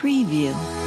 preview.